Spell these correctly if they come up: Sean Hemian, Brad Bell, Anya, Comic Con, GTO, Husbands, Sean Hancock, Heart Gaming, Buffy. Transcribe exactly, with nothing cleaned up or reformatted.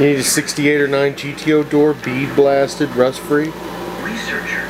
You need a sixty-eight or nine G T O door, bead blasted, rust free. Researchers.